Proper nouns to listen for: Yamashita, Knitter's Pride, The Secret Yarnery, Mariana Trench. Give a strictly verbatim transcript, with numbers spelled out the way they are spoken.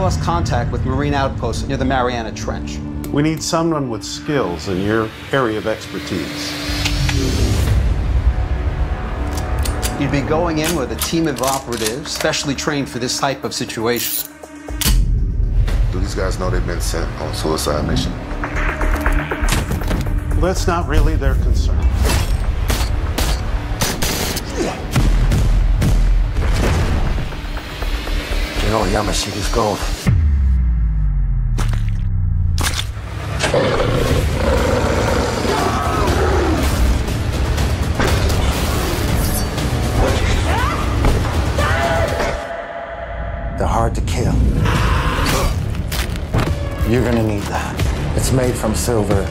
lost contact with Marine outposts near the Mariana Trench. We need someone with skills in your area of expertise. You'd be going in with a team of operatives specially trained for this type of situation. Do these guys know they've been sent on a suicide mission? Well, that's not really their concern. You know, Yamashita's gold. They're hard to kill. You're gonna need that. It's made from silver.